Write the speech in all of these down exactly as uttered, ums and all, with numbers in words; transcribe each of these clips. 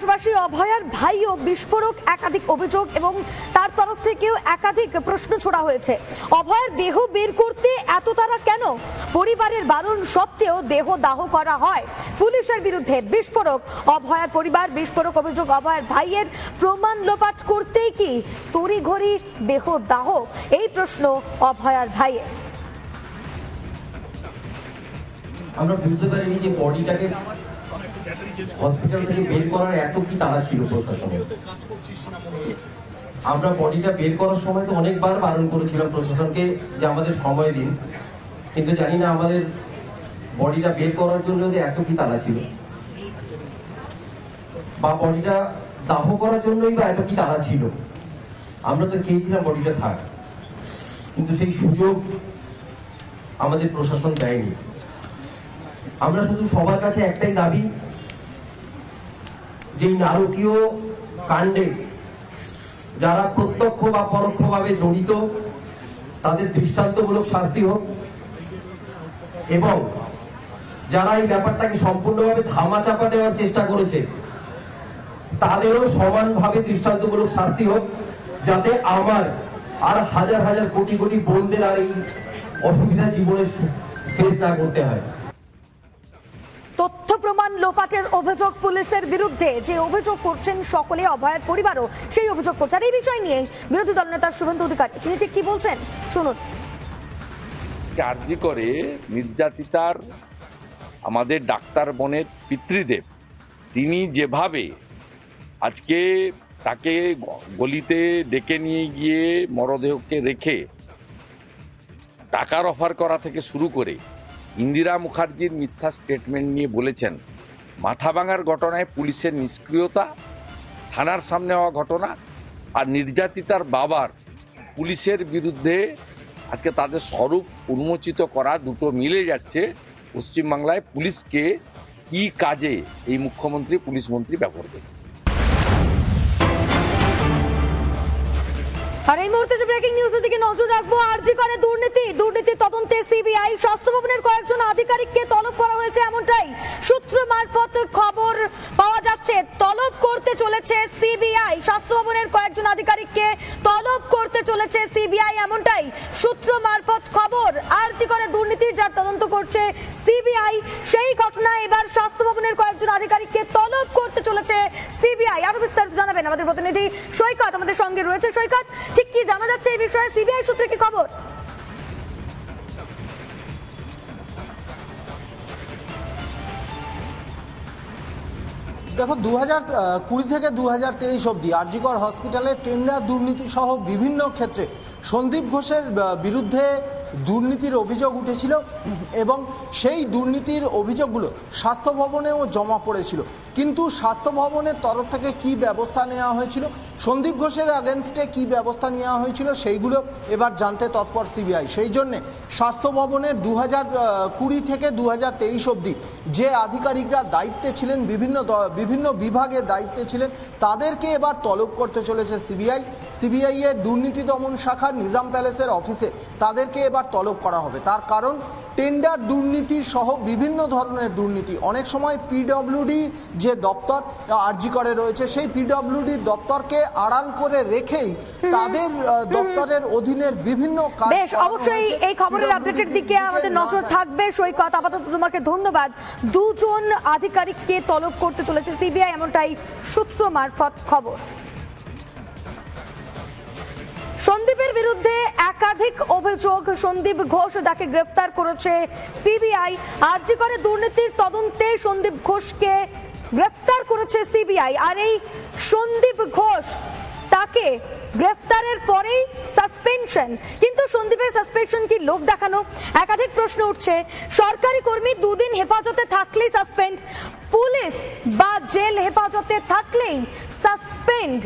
পাশাপাশি অভয়ার ভাইও বিস্ফোরক একাধিক অভিযোগ এবং তার তরফ থেকেও একাধিক প্রশ্ন ছোড়া হয়েছে। অভয়ার দেহ বের করতে এত তারা কেন? পরিবারের বারণ সত্ত্বেও দেহ দাহ করা হয়। পুলিশের বিরুদ্ধে বিস্ফোরক, অভয়ার পরিবার, বিস্ফোরক অভিযোগ, অভয়ার ভাইয়ের প্রমাণ লোপাট করতেই কি তড়িঘড়ি দেহ দাহ, এই প্রশ্ন অভয়ার ভাইয়ের। আমরা বুঝতে পারিনি যে বডিটাকে হসপিটাল থেকে বের করার এত কি তারা ছিল প্রশাসনের। আমরা বডিটা বের করার সময় তো অনেকবার বারণ করেছিলাম প্রশাসনকে যে আমাদের সময় দিন, কিন্তু জানি না আমাদের বডিটা বের করার জন্য যে এত কি তারা ছিল, বা বডিটা দাহ করার জন্যই বা এত কি তারা ছিল। আমরা তো চেয়েছিলাম বডিটা থাক, কিন্তু সেই সুযোগ আমাদের প্রশাসন দেয়নি। আমরা শুধু সবার কাছে একটাই দাবি, যে নারকীয় কাণ্ডে যারা প্রত্যক্ষ বা পরোক্ষভাবে জড়িত তাদের দৃষ্টান্তমূলক শাস্তি হোক, এবং যারা এই ব্যাপারটাকে সম্পূর্ণভাবে ধামা চাপা দেওয়ার চেষ্টা করেছে তাদেরও সমানভাবে দৃষ্টান্তমূলক শাস্তি হোক, যাতে আমার আর হাজার হাজার কোটি কোটি বোনদের আর এই অসুবিধা জীবনে ফেস না করতে হয়। তথ্য প্রমাণ লোপাটের অভিযোগ পুলিশের বিরুদ্ধে যে অভিযোগ করছেন সকলে, অভয়ের পরিবারও সেই অভিযোগ করছেন। এই বিষয় নিয়ে বিরোধী দলনেতা শুভেন্দু অধিকারী তিনি ঠিক কি বলছেন শুনুন। আরজি করে নির্যাতিতার আমাদের ডাক্তার বোনের পিতৃদেব, তিনি যেভাবে আজকে তাকে গলিতে ডেকে নিয়ে গিয়ে মরদেহকে রেখে টাকার অফার করা থেকে শুরু করে ইন্দিরা মুখার্জির মিথ্যা স্টেটমেন্ট নিয়ে বলেছেন, মাথা ভাঙার ঘটনায় পুলিশের নিষ্ক্রিয়তা, থানার সামনে হওয়া ঘটনা, আর নির্যাতিতার বাবার পুলিশের বিরুদ্ধে আজকে তাদের স্বরূপ উন্মোচিত করা, দুটো মিলে যাচ্ছে পশ্চিমবাংলায় পুলিশকে কি কাজে এই মুখ্যমন্ত্রী পুলিশ মন্ত্রী ব্যবহার করছে। আর এই মুহূর্তে যে ব্রেকিং নিউজের দিকে নজর রাখবো, আরজি করে দুর্নীতি দুর্নীতি তদন্তে সিবিআই, স্বাস্থ্য ভবনের কয়েকজন আধিকারিককে তলব করা হয়েছে এমনটাই সূত্র মারফত খবর পাওয়া যাচ্ছে। তলব করতে চলেছে সিবিআই, স্বাস্থ্য ভবনের কয়েকজন আধিকারিককে তলব করতে চলেছে সিবিআই এমনটাই সূত্র মারফত খবর। আরজি করে দুর্নীতি যার তদন্ত করছে সিবিআই, সেই ঘটনা এবার স্বাস্থ্য ভবনের কয়েকজন আধিকারিককে তলব করতে চলেছে সিবিআই। আরো বিস্তারিত জানাবেন আমাদের প্রতিনিধি সৈকত, আমাদের সঙ্গে রয়েছে সৈকত। ঠিক কি জানা যাচ্ছে এই বিষয়ে, সিবিআই সূত্রে কি খবর? দেখো, দু হাজার কুড়ি থেকে দু হাজার তেইশ অবধি আরজিকর হসপিটালে টেন্ডার দুর্নীতি সহ বিভিন্ন ক্ষেত্রে সন্দীপ ঘোষের বিরুদ্ধে দুর্নীতির অভিযোগ উঠেছিল, এবং সেই দুর্নীতির অভিযোগগুলো স্বাস্থ্য ভবনেও জমা পড়েছিল। কিন্তু স্বাস্থ্য ভবনের তরফ থেকে কি ব্যবস্থা নেওয়া হয়েছিল, সন্দীপ ঘোষের অ্যাগেনস্টে কি ব্যবস্থা নেওয়া হয়েছিল, সেইগুলো এবার জানতে তৎপর সিবিআই। সেই জন্যে স্বাস্থ্য ভবনের দু হাজার কুড়ি থেকে দু হাজার তেইশ অবধি যে আধিকারিকরা দায়িত্বে ছিলেন, বিভিন্ন বিভিন্ন বিভাগে দায়িত্বে ছিলেন, তাদেরকে এবার তলব করতে চলেছে সিবিআই। সিবিআই এর দুর্নীতি দমন শাখা নিজাম প্যালেসের অফিসে তাদেরকে এবার তলব করা হবে। তার কারণ টেন্ডার দুর্নীতি সহ বিভিন্ন ধরনের দুর্নীতি, অনেক সময় পিডব্লিউডি যে দপ্তর আরজি করে রয়েছে সেই পিডব্লিউডি দপ্তরকে আড়াল করে রেখেই তাদের দপ্তরের অধীনের বিভিন্ন কাজ। বেশ, অবশ্যই এই খবরের আপডেটের দিকে আমাদের নজর থাকবে সৈকত, আপাতত তোমাকে ধন্যবাদ। দুজন আধিকারিককে তলব করতে চলেছে সিবিআই এমনটাই সূত্র মারফত খবর। সন্দীপের বিরুদ্ধে একাধিক অভিযোগ, সন্দীপ ঘোষ যাকে গ্রেফতার করেছে সিবিআই, আরজি করে দুর্নীতির তদন্তে সন্দীপ ঘোষকে গ্রেফতার করেছে সিবিআই। আর এই সন্দীপ ঘোষ, তাকে গ্রেফতারের পরেই সাসপেনশন, কিন্তু সন্দীপের সাসপেনশন কি লোক দেখানো? একাধিক প্রশ্ন উঠছে। সরকারি কর্মী দুদিন হেফাজতে থাকলেই সাসপেন্ড, পুলিশ বা জেল হেফাজতে থাকলেই সাসপেন্ড।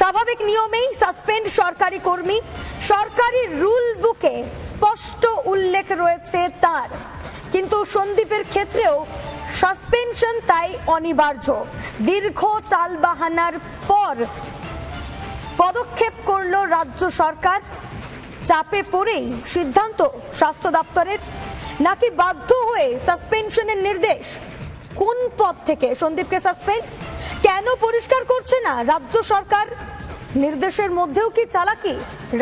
স্বাভাবিক নিয়মেই সাসপেন্ড সরকারি কর্মী, সরকারি রুল বুকে স্পষ্ট উল্লেখ রয়েছে তার, কিন্তু সন্দীপের ক্ষেত্রেও সাসপেনশন তাই অনিবার্য। দীর্ঘ টালবাহানার পর পদক্ষেপ করল রাজ্য সরকার, চাপে পড়েই সিদ্ধান্ত স্বাস্থ্য দপ্তরের, নাকি বাধ্য হয়ে সাসপেনশনের নির্দেশ? কোন পদ থেকে সন্দীপকে সাসপেন্ড? কেন পরিষ্কার করছে না? রাজ্য সরকার নির্দেশের মধ্যেও কি চালাকি?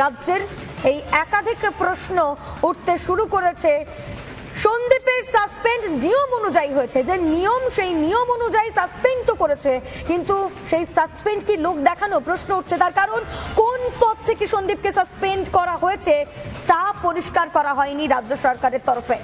রাজ্যের এই একাধিক প্রশ্ন উঠতে শুরু করেছে। সন্দীপের সাসপেন্ড নিয়ম অনুযায়ী হয়েছে, যে নিয়ম সেই নিয়ম অনুযায়ী সাসপেন্ড তো করেছে, কিন্তু সেই সাসপেন্ড কি লোক দেখানো? প্রশ্ন উঠছে। তার কারণ কোন পদ থেকে সন্দীপকে সাসপেন্ড করা হয়েছে তা পরিষ্কার করা হয়নি রাজ্য সরকারের তরফে।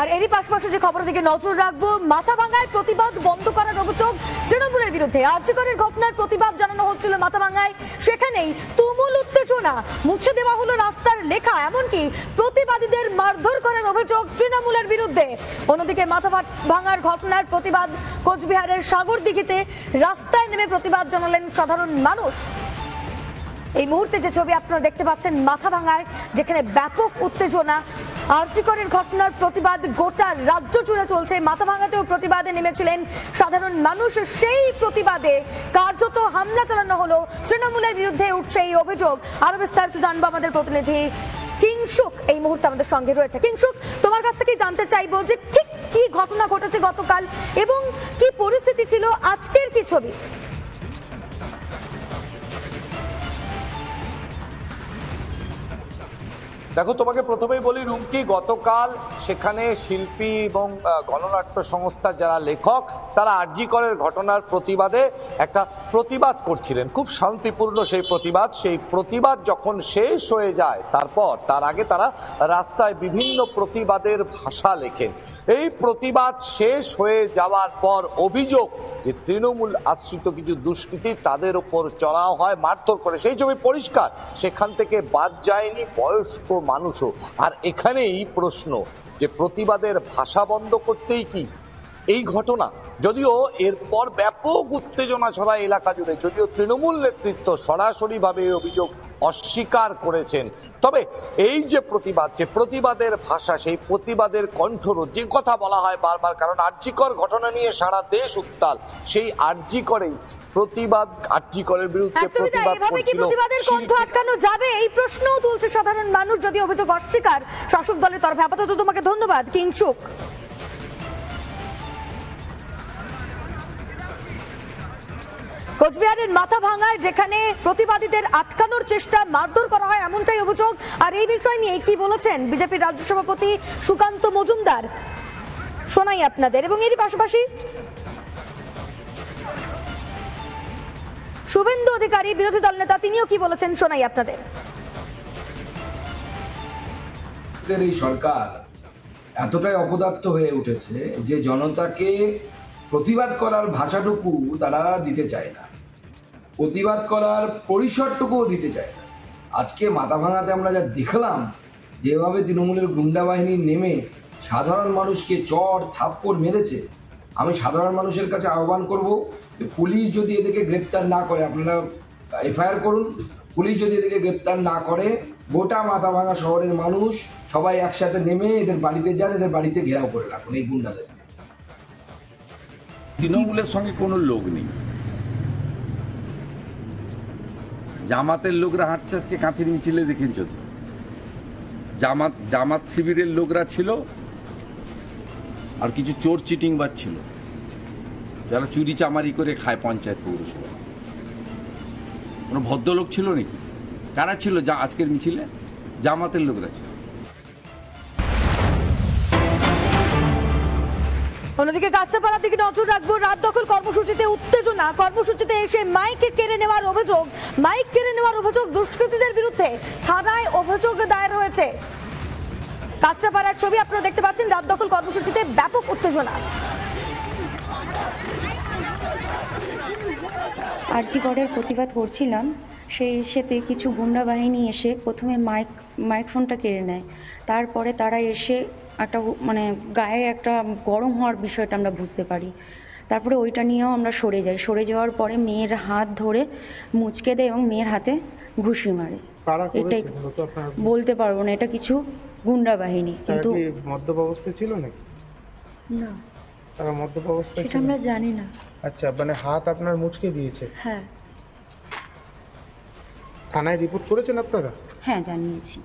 আর এরই পাশাপাশি যে খবরের দিকে নজর রাখবো, মাথাভাঙায় প্রতিবাদ বন্ধ করার অভিযোগ তৃণমূলের বিরুদ্ধে। আরজিকরের ঘটনার প্রতিবাদ জানানো হচ্ছিল মাথাভাঙায়, সেখানেই তুমুল উত্তেজনা, মুছে দেওয়া হলো রাস্তার লেখা, এমনকি প্রতিবাদীদের মারধর করার অভিযোগ তৃণমূলের বিরুদ্ধে। অন্যদিকে মাথাভাঙার ঘটনার প্রতিবাদ কোচবিহারের সাগরদিঘিতে রাস্তায় নেমে প্রতিবাদ জানালেন সাধারণ মানুষ। এই মুহূর্তে যে ছবি আপনারা দেখতে পাচ্ছেন মাথাভাঙায়, যেখানে ব্যাপক উত্তেজনা, আরজিকরের ঘটনার প্রতিবাদ গোটা রাজ্য জুড়ে চলছে। মাথাভাঙাতেও প্রতিবাদে নেমেছিলেন সাধারণ মানুষ, সেই প্রতিবাদে কার্যত হামলা চালানো হলো তৃণমূলের বিরুদ্ধে, উঠছে এই অভিযোগ। আরো বিস্তারিত জানবো আমাদের প্রতিনিধি কিংশুক, এই মুহূর্তে আমাদের সঙ্গে রয়েছে। কিংশুক, তোমার কাছ থেকে জানতে চাইবো যে ঠিক কি ঘটনা ঘটেছে গতকাল এবং কি পরিস্থিতি ছিল, আজকের কি ছবি? দেখো, তোমাকে প্রথমেই বলি রুমকি, গতকাল সেখানে শিল্পী এবং গণনাট্য সংস্থার যারা লেখক তারা আরজিকরের ঘটনার প্রতিবাদে একটা প্রতিবাদ করছিলেন, খুব শান্তিপূর্ণ সেই প্রতিবাদ। সেই প্রতিবাদ যখন শেষ হয়ে যায়, তারপর তার আগে তারা রাস্তায় বিভিন্ন প্রতিবাদের ভাষা লেখেন। এই প্রতিবাদ শেষ হয়ে যাওয়ার পর অভিযোগ যে তৃণমূল আশ্রিত কিছু দুষ্কৃতী তাদের ওপর চড়াও হয়, মারধর করে, সেই ছবি পরিষ্কার। সেখান থেকে বাদ যায়নি বয়স্ক মানুষও। আর এখানেই প্রশ্ন যে প্রতিবাদের ভাষা বন্ধ করতেই কি এই ঘটনা? যদিও এরপর ব্যাপক উত্তেজনা ছড়া এলাকা জুড়ে, যদিও তৃণমূল নেতৃত্ব সরাসরিভাবে এই অভিযোগ অস্বীকার করেছেন, তবে এই যে প্রতিবাদ, যে প্রতিবাদের ভাষা, সেই প্রতিবাদের কণ্ঠরোধ, যে কথা বলা হয় বারবার, কারণ আরজিকর ঘটনা নিয়ে সারা দেশ উত্তাল, সেই আরজিকরেই প্রতিবাদ, আরজিকরের বিরুদ্ধে প্রতিবাদ করছিল। প্রতিবাদের কণ্ঠ আটকানো যাবে এই প্রশ্নও তুলছে সাধারণ মানুষ, যদি অভিযোগ অস্বীকার শাসক দলের তরফে। আপাতত তোমাকে ধন্যবাদ কিংশুক। কোচবিহারের মাথাভাঙায় যেখানে প্রতিবাদীদের আটকানোর চেষ্টা, মারধর করা হয় এমনটাই অভিযোগ। আর এই বিষয় নিয়ে কি বলেছেন বিজেপির রাজ্য সভাপতি সুকান্ত মজুমদার শোনাই আপনাদের, এবং এরই পাশাপাশি শুভেন্দু অধিকারী বিরোধী দল নেতা তিনিও কি বলেছেন শোনাই আপনাদের। এই সরকার এতটাই অপদার্থ হয়ে উঠেছে যে জনতাকে প্রতিবাদ করার ভাষাটুকু তারা দিতে চায় না, প্রতিবাদ করার পরিসরটুকুও দিতে চায় না। আজকে মাথাভাঙাতে আমরা যা দেখলাম, যেভাবে তৃণমূলের গুন্ডা বাহিনী নেমে সাধারণ মানুষকে চড় থাপ্পড় মেরেছে, আমি সাধারণ মানুষের কাছে আহ্বান করব যে পুলিশ যদি এদেরকে গ্রেপ্তার না করে, আপনারা এফআইআর করুন, পুলিশ যদি এদেরকে গ্রেপ্তার না করে গোটা মাথাভাঙা শহরের মানুষ সবাই একসাথে নেমে এদের বাড়িতে যান, এদের বাড়িতে ঘেরাও করে রাখুন এই গুন্ডাদের। তৃণমূলের সঙ্গে কোনো লোক নেই, জামাতের লোকরা হাঁটছে আজকে কাঁথির মিছিলে, দেখেন চোদ্দ জামাত জামাত শিবিরের লোকরা ছিল, আর কিছু চোর চিটিং বাজ ছিল যারা চুরি চামারি করে খায় পঞ্চায়েত পৌরসভা। কোনো ভদ্রলোক ছিল নাকি? কারা ছিল যা আজকের মিছিলে? জামাতের লোকরা ছিল। অন্যদিকে গাছাপাড়ার দিকে নজর রাখবো, রাত দখল কর্মসূচিতে উত্তেজনা, কর্মসূচিতে এসে মাইক কেড়ে নেওয়ার অভিযোগ, মাইক কেড়ে নেওয়ার অভিযোগ দুষ্কৃতীদের বিরুদ্ধে, থানায় অভিযোগ দায়ের হয়েছে। গাছাপাড়ার ছবি আপনারা দেখতে পাচ্ছেন, রাত দখল কর্মসূচিতে ব্যাপক উত্তেজনা। আরজিকরের প্রতিবাদ করছিলাম, সেই সাথে কিছু গুন্ডা বাহিনী এসে প্রথমে মাইক মাইকফোনটা কেড়ে নেয়, তারপরে তারা এসে একটা মানে গায়ে একটা গরম হওয়ার বিষয়টা আমরা বুঝতে পারি, তারপরে ওইটা নিয়েও আমরা সরে যাই। সরে যাওয়ার পরে মেয়ের হাত ধরে মুচকে দেয় এবং মেয়ের হাতে ঘুষি মারে। এটাই বলতে পারবো না, এটা কিছু গুন্ডা বাহিনী, কিন্তু মদ্যপ অবস্থায় ছিল নাকি? না, তারা মদ্যপ অবস্থায় সেটা আমরা জানি না। আচ্ছা, মানে হাত আপনার মুচকে দিয়েছে? হ্যাঁ। থানায় রিপোর্ট করেছেন আপনারা? হ্যাঁ, জানিয়েছি।